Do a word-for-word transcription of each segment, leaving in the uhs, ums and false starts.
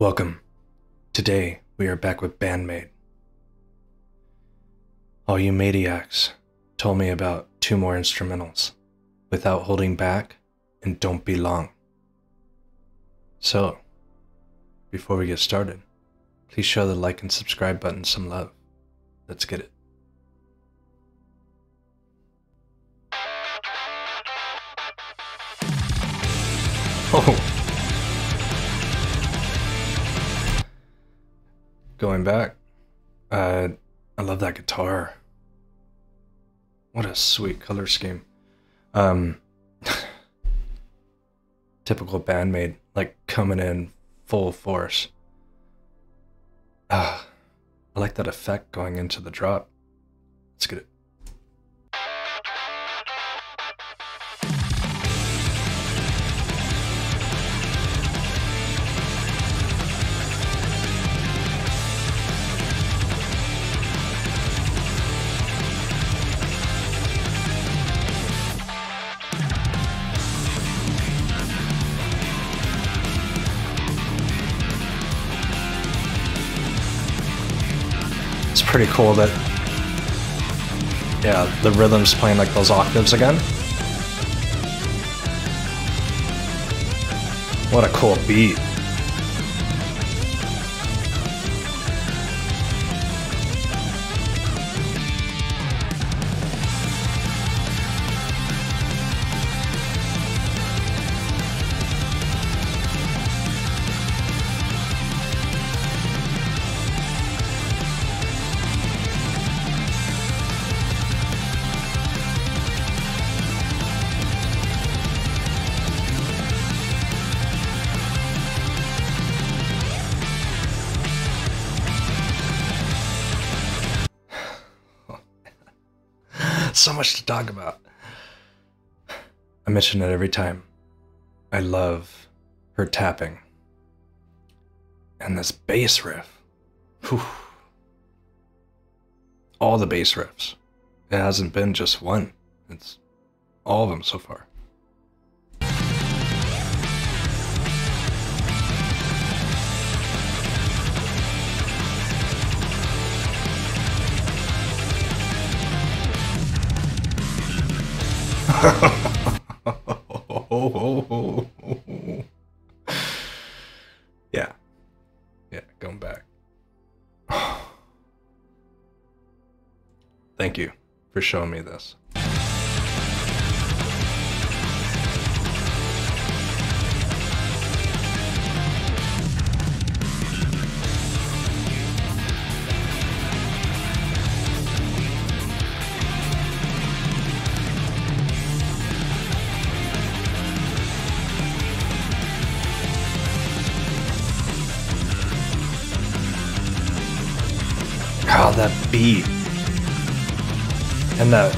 Welcome. Today, we are back with Band-Maid. All you maniacs told me about two more instrumentals, Without Holding Back and Don't Be Long. So, before we get started, please show the like and subscribe button some love. Let's get it. Oh! Going back, uh, I love that guitar. What a sweet color scheme. Um, typical Band-Maid, like coming in full force. Ah, I like that effect going into the drop. Let's get it. It's pretty cool that, yeah, the rhythm's playing like those octaves again. What a cool beat. So much to talk about. I mention it every time. I love her tapping. And this bass riff. Whew. All the bass riffs. It hasn't been just one. It's all of them so far. yeah, yeah, going back. Thank you for showing me this. God, that beat and that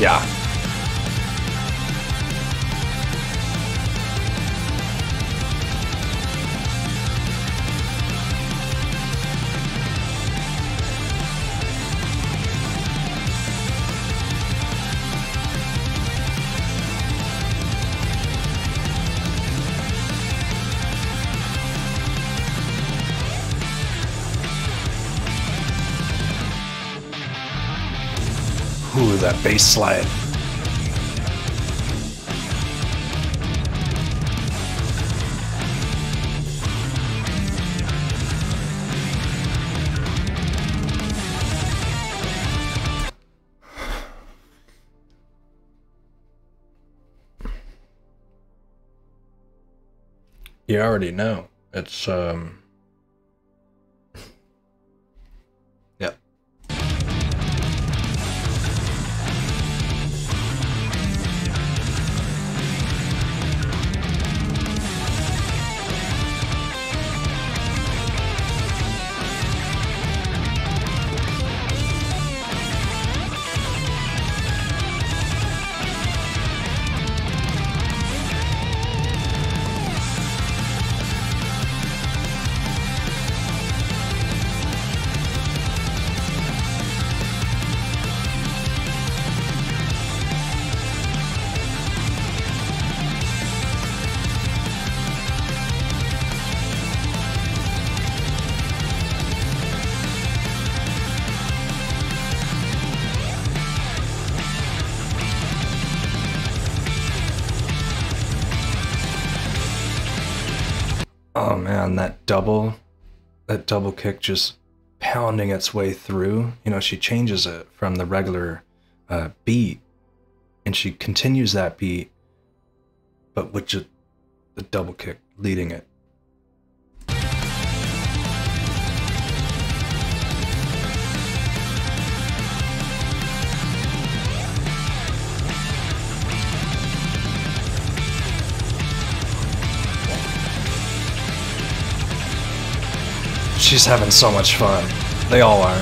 yeah. Ooh, that bass slide. You already know. It's, um... Oh man, that double, that double kick just pounding its way through. You know, she changes it from the regular uh, beat, and she continues that beat, but with just the double kick leading it. She's having so much fun. They all are.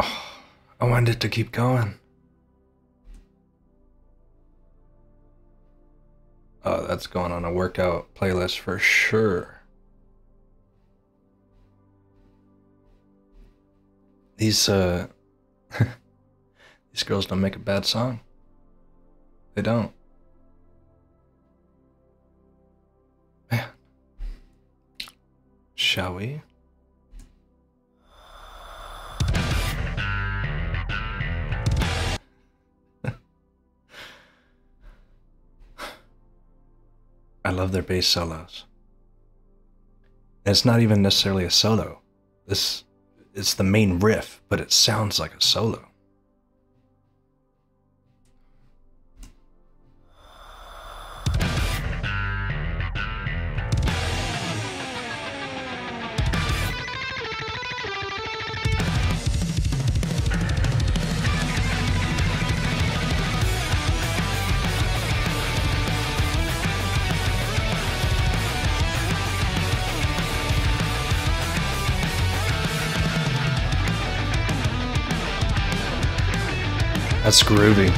Oh, I wanted it to keep going. Oh, that's going on a workout playlist for sure. These, uh... These girls don't make a bad song. They don't. Man. Shall we? I love their bass solos. And it's not even necessarily a solo. This, it's the main riff, but it sounds like a solo. That's groovy.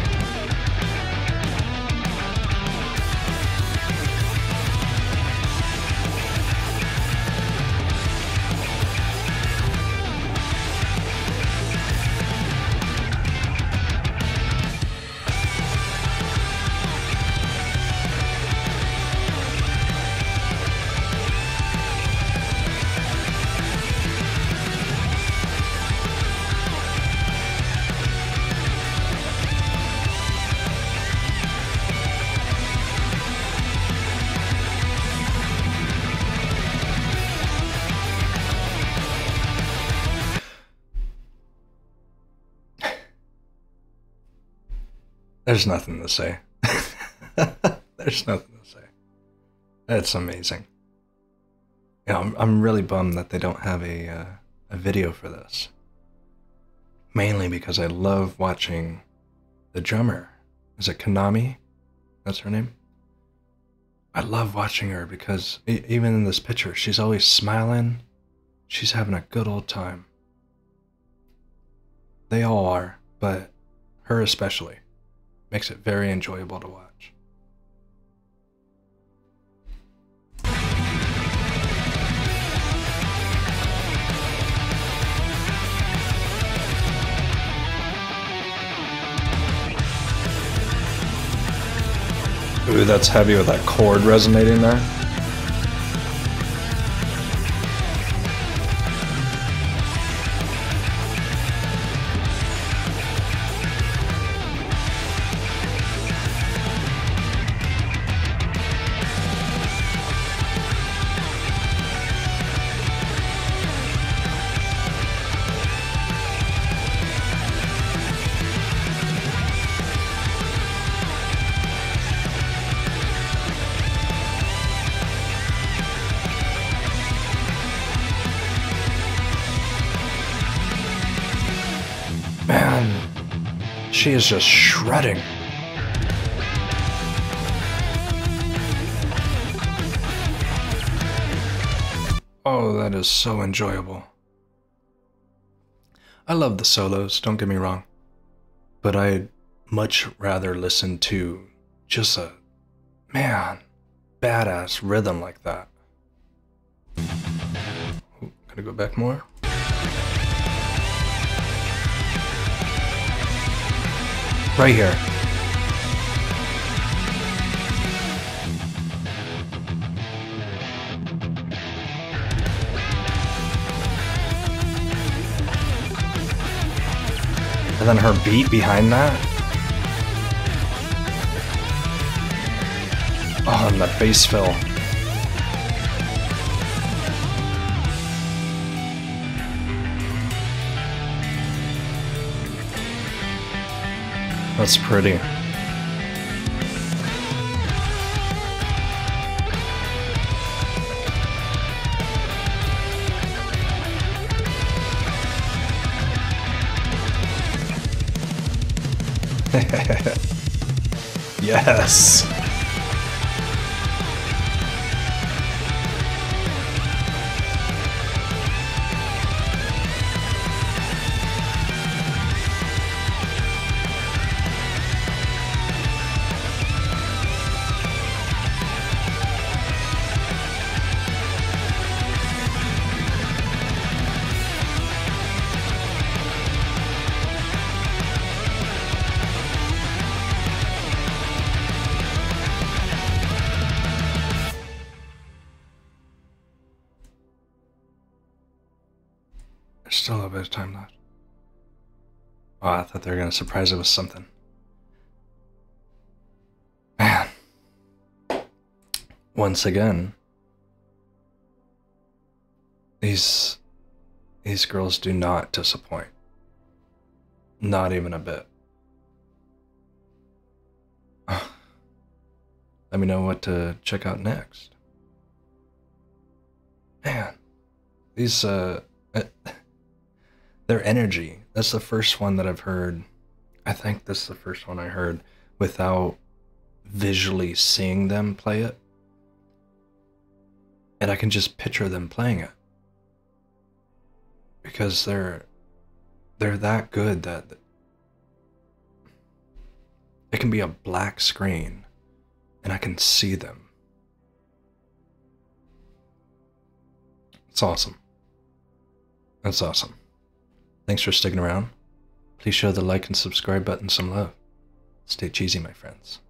There's nothing to say. There's nothing to say. That's amazing. Yeah, I'm, I'm really bummed that they don't have a, uh, a video for this. Mainly because I love watching the drummer. Is it Kanami? That's her name? I love watching her because e even in this picture, she's always smiling. She's having a good old time. They all are, but her especially. Makes it very enjoyable to watch. Ooh, that's heavy with that chord resonating there. She is just shredding. Oh, that is so enjoyable. I love the solos, don't get me wrong. But I'd much rather listen to just a, man, badass rhythm like that. Ooh, gotta go back more. Right here. And then her beat behind that. Oh, and that bass fill. That's pretty. Yes. Still a little bit of time left. Oh, I thought they were going to surprise it with something. Man. Once again, these, these girls do not disappoint. Not even a bit. Let me know what to check out next. Man. These, uh... their energy. That's the first one that I've heard. I think this is the first one I heard without visually seeing them play it. And I can just picture them playing it. Because they're they're that good that it can be a black screen and I can see them. It's awesome. That's awesome. Thanks for sticking around. Please show the like and subscribe button some love. Stay cheesy, my friends.